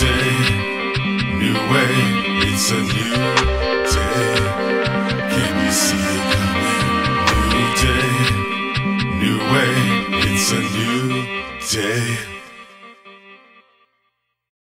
day, new way, it's a new day. Can you see it coming? New day, new way, it's a new day.